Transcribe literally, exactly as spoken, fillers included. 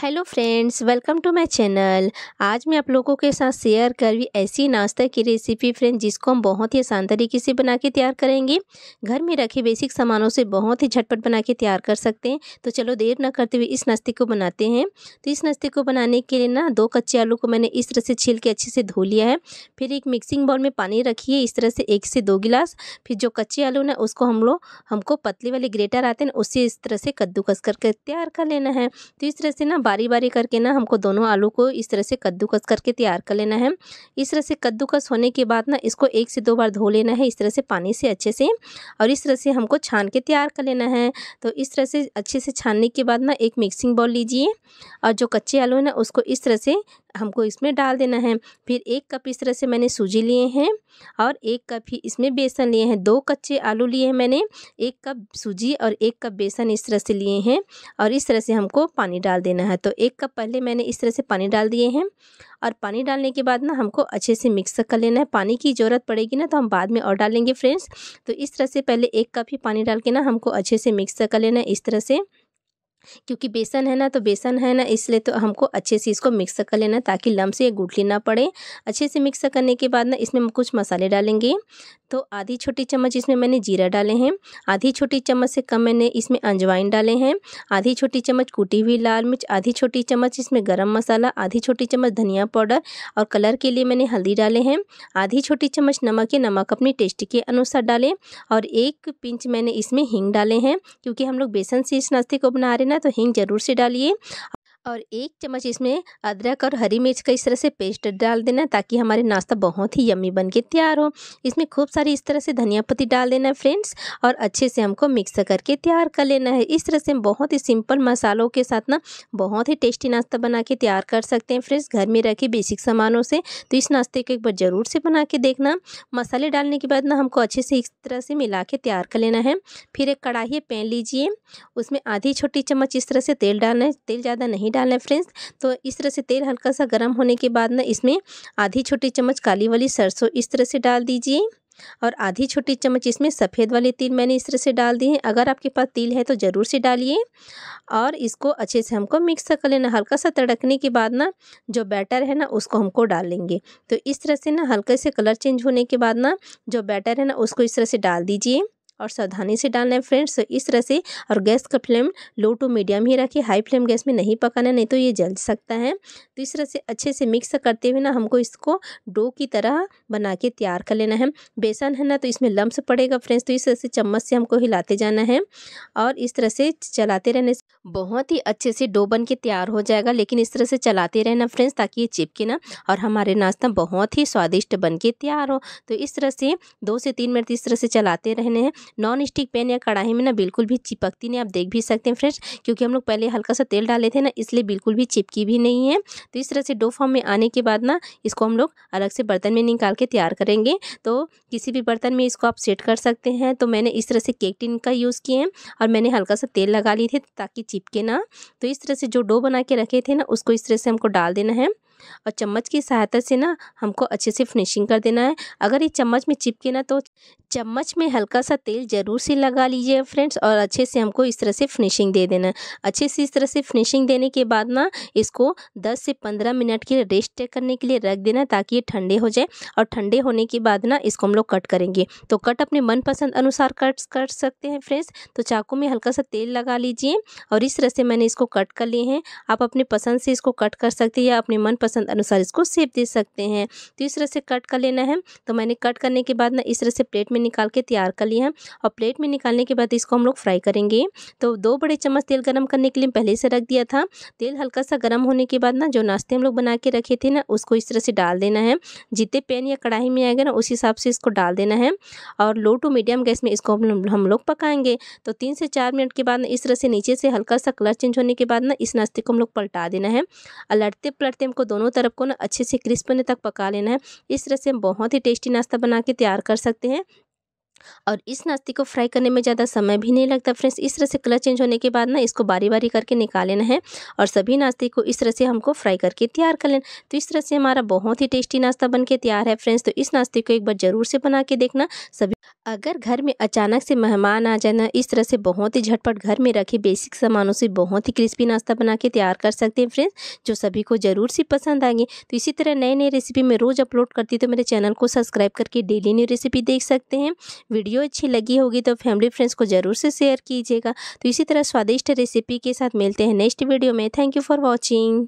Hello friends, welcome to my channel. आज मैं आप लोगों के साथ शेयर कर रही ऐसी नाश्ता की रेसिपी फ्रेंड्स, जिसको हम बहुत ही आसान तरीके से बना के तैयार करेंगे। घर में रखे बेसिक सामानों से बहुत ही झटपट बना के तैयार कर सकते हैं। तो चलो देर ना करते हुए इस नाश्ते को बनाते हैं। तो इस नाश्ते को बनाने के लिए ना दो कच्चे आलू को मैंने इस तरह से छील के अच्छे से धो लिया है। फिर एक मिक्सिंग बाउल में पानी रखिए इस तरह से एक से दो गिलास। फिर जो कच्चे आलू ना उसको हम लोग हमको पतले वाले ग्रेटर आते हैं उससे इस तरह से कद्दूकस करके तैयार कर लेना है। तो इस तरह से ना बारी बारी करके ना हमको दोनों आलू को इस तरह से कद्दूकस करके तैयार कर लेना है। इस तरह से कद्दूकस होने के बाद ना इसको एक से दो बार धो लेना है इस तरह से पानी से अच्छे से, और इस तरह से हमको छान के तैयार कर लेना है। तो इस तरह से अच्छे से छानने के बाद ना एक मिक्सिंग बाउल लीजिए और जो कच्चे आलू है ना उसको इस तरह से हमको इसमें डाल देना है। फिर एक कप इस तरह से मैंने सूजी लिए हैं और एक कप ही इसमें बेसन लिए हैं। दो कच्चे आलू लिए हैं मैंने, एक कप सूजी और एक कप बेसन इस तरह से लिए हैं, और इस तरह से हमको पानी डाल देना है। तो एक कप पहले मैंने इस तरह से पानी डाल दिए हैं, और पानी डालने के बाद ना हमको अच्छे से मिक्स कर लेना है। पानी की ज़रूरत पड़ेगी ना तो हम बाद में और डालेंगे फ्रेंड्स। तो इस तरह से पहले एक कप ही पानी डाल के ना हमको अच्छे से मिक्स कर लेना है इस तरह से, क्योंकि बेसन है ना तो बेसन है ना इसलिए तो हमको अच्छे से इसको मिक्स कर लेना ताकि लम्ब से गुठली ना पड़े। अच्छे से मिक्स करने के बाद ना इसमें हम कुछ मसाले डालेंगे। तो आधी छोटी चम्मच इसमें मैंने जीरा डाले हैं, आधी छोटी चम्मच से कम मैंने इसमें अजवाइन डाले हैं, आधी छोटी चम्मच कूटी हुई लाल मिर्च, आधी छोटी चम्मच इसमें गरम मसाला, आधी छोटी चम्मच धनिया पाउडर, और कलर के लिए मैंने हल्दी डाले हैं, आधी छोटी चम्मच नमक है, नमक अपनी टेस्ट के अनुसार डालें, और एक पिंच मैंने इसमें हींग डाले हैं। क्योंकि हम लोग बेसन से इस नाश्ते को बना रहे ना तो हींग ज़रूर से डालिए, और एक चम्मच इसमें अदरक और हरी मिर्च का इस तरह से पेस्ट डाल देना ताकि हमारे नाश्ता बहुत ही यम्मी बन के तैयार हो। इसमें खूब सारी इस तरह से धनिया पत्ती डाल देना है फ्रेंड्स, और अच्छे से हमको मिक्स करके तैयार कर लेना है। इस तरह से हम बहुत ही सिंपल मसालों के साथ ना बहुत ही टेस्टी नाश्ता बना के तैयार कर सकते हैं फ्रेंड्स, घर में रखे बेसिक सामानों से। तो इस नाश्ते को एक बार ज़रूर से बना के देखना। मसाले डालने के बाद ना हमको अच्छे से इस तरह से मिला के तैयार कर लेना है। फिर एक कढ़ाई पैन लीजिए, उसमें आधी छोटी चम्मच इस तरह से तेल डालना है। तेल ज़्यादा नहीं डालना है फ्रेंड्स। तो इस तरह से तेल हल्का सा गर्म होने के बाद ना इसमें आधी छोटी चम्मच काली वाली सरसों इस तरह से डाल दीजिए, और आधी छोटी चम्मच इसमें सफ़ेद वाले तिल मैंने इस तरह से डाल दिए हैं। अगर आपके पास तिल है तो ज़रूर से डालिए, और इसको अच्छे से हमको मिक्स कर लेना। हल्का सा तड़कने के बाद ना जो बैटर है ना उसको हमको डालेंगे। तो इस तरह से ना हल्के से कलर चेंज होने के बाद ना जो बैटर है ना उसको इस तरह से डाल दीजिए, और सावधानी से डालना है फ्रेंड्स। तो इस तरह से, और गैस का फ्लेम लो टू मीडियम ही रखिए, हाई फ्लेम गैस में नहीं पकाना नहीं तो ये जल सकता है। तो इस तरह से अच्छे से मिक्स करते हुए ना हमको इसको डो की तरह बना के तैयार कर लेना है। बेसन है ना तो इसमें लम्स पड़ेगा फ्रेंड्स, तो इस तरह से चम्मच से हमको हिलाते जाना है, और इस तरह से चलाते रहने से बहुत ही अच्छे से डो बन के तैयार हो जाएगा। लेकिन इस तरह से चलाते रहना फ्रेंड्स ताकि ये चिपके ना, और हमारे नाश्ता बहुत ही स्वादिष्ट बन के तैयार हो। तो इस तरह से दो से तीन मिनट इस तरह से चलाते रहने हैं। नॉन स्टिक पैन या कढ़ाई में ना बिल्कुल भी चिपकती नहीं, आप देख भी सकते हैं फ्रेंड्स, क्योंकि हम लोग पहले हल्का सा तेल डाले थे ना इसलिए बिल्कुल भी चिपकी भी नहीं है। तो इस तरह से डो फॉर्म में आने के बाद ना इसको हम लोग अलग से बर्तन में निकाल के तैयार करेंगे। तो किसी भी बर्तन में इसको आप सेट कर सकते हैं। तो मैंने इस तरह से केक टिन का यूज़ किए हैं, और मैंने हल्का सा तेल लगा ली थी ताकि चिपके ना। तो इस तरह से जो डो बना के रखे थे ना उसको इस तरह से हमको डाल देना है, और चम्मच की सहायता से ना हमको अच्छे से फिनिशिंग कर देना है। अगर ये चम्मच में चिपके ना तो चम्मच में हल्का सा तेल ज़रूर से लगा लीजिए फ्रेंड्स, और अच्छे से हमको इस तरह से फिनिशिंग दे देना है। अच्छे से इस तरह से फिनिशिंग देने के बाद ना इसको दस से पंद्रह मिनट के लिए रेस्ट करने के लिए रख देना ताकि ये ठंडे हो जाए, और ठंडे होने के बाद ना इसको हम लोग कट करेंगे। तो कट अपने मनपसंद अनुसार कट कर सकते हैं फ्रेंड्स। तो चाकू में हल्का सा तेल लगा लीजिए, और इस तरह से मैंने इसको कट कर लिए हैं। आप अपने पसंद से इसको कट कर सकते हैं या अपने मन पसंद अनुसार इसको शेप दे सकते हैं। तो इस तरह से कट कर लेना है। तो मैंने कट करने के बाद ना इस तरह से प्लेट में निकाल के तैयार कर लिया है, और प्लेट में निकालने के बाद इसको हम लोग फ्राई करेंगे। तो दो बड़े चम्मच तेल गरम करने के लिए पहले से रख दिया था। तेल हल्का सा गरम होने के बाद ना जो नाश्ते हम लोग बना के रखे थे ना उसको इस तरह से डाल देना है। जितने पैन या कढ़ाई में आएगा ना उस हिसाब से इसको डाल देना है, और लो टू मीडियम गैस में इसको हम लोग पकाएंगे। तो तीन से चार मिनट के बाद इस तरह से नीचे से हल्का सा कलर चेंज होने के बाद ना इस नाश्ते को हम लोग पलटा देना है, और लड़ते पलटते हमको दोनों तरफ को ना अच्छे से क्रिस्प होने तक पका लेना है। इस तरह से हम बहुत ही टेस्टी नाश्ता बना के तैयार कर सकते हैं, और इस नाश्ते को फ्राई करने में ज़्यादा समय भी नहीं लगता फ्रेंड्स। इस तरह से कलर चेंज होने के बाद ना इसको बारी बारी करके निकाल लेना है, और सभी नाश्ते को इस तरह से हमको फ्राई करके तैयार कर लेना। तो इस तरह से हमारा बहुत ही टेस्टी नाश्ता बन के तैयार है फ्रेंड्स। तो इस नाश्ते को एक बार ज़रूर से बना के देखना। सभी अगर घर में अचानक से मेहमान आ जाए ना, इस तरह से बहुत ही झटपट घर में रखे बेसिक सामानों से बहुत ही क्रिस्पी नाश्ता बना के तैयार कर सकते हैं फ्रेंड्स, जो सभी को ज़रूर से पसंद आएंगे। तो इसी तरह नए नए रेसिपी मैं रोज़ अपलोड करती हूँ, तो मेरे चैनल को सब्सक्राइब करके डेली न्यू रेसिपी देख सकते हैं। वीडियो अच्छी लगी होगी तो फैमिली फ्रेंड्स को ज़रूर से शेयर कीजिएगा। तो इसी तरह स्वादिष्ट रेसिपी के साथ मिलते हैं नेक्स्ट वीडियो में। Thank you for watching.